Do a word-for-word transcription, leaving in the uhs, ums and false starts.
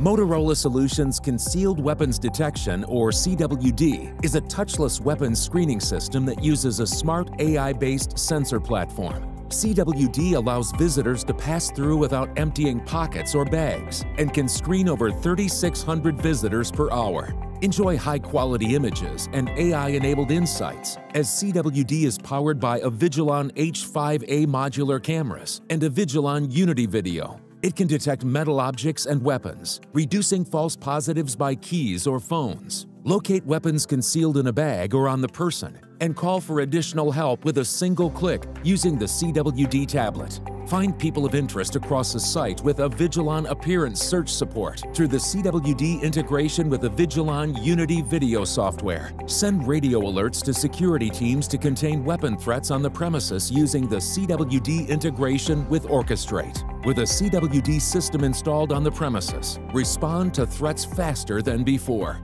Motorola Solutions' Concealed Weapons Detection, or C W D, is a touchless weapons screening system that uses a smart A I-based sensor platform. C W D allows visitors to pass through without emptying pockets or bags and can screen over thirty-six hundred visitors per hour. Enjoy high-quality images and A I-enabled insights, as C W D is powered by Avigilon H five A modular cameras and Avigilon Unity video. It can detect metal objects and weapons, reducing false positives by keys or phones. Locate weapons concealed in a bag or on the person, and call for additional help with a single click using the C W D tablet. Find people of interest across the site with Avigilon Appearance Search Support through the C W D integration with Avigilon Unity video software. Send radio alerts to security teams to contain weapon threats on the premises using the C W D integration with Orchestrate. With a C W D system installed on the premises, respond to threats faster than before.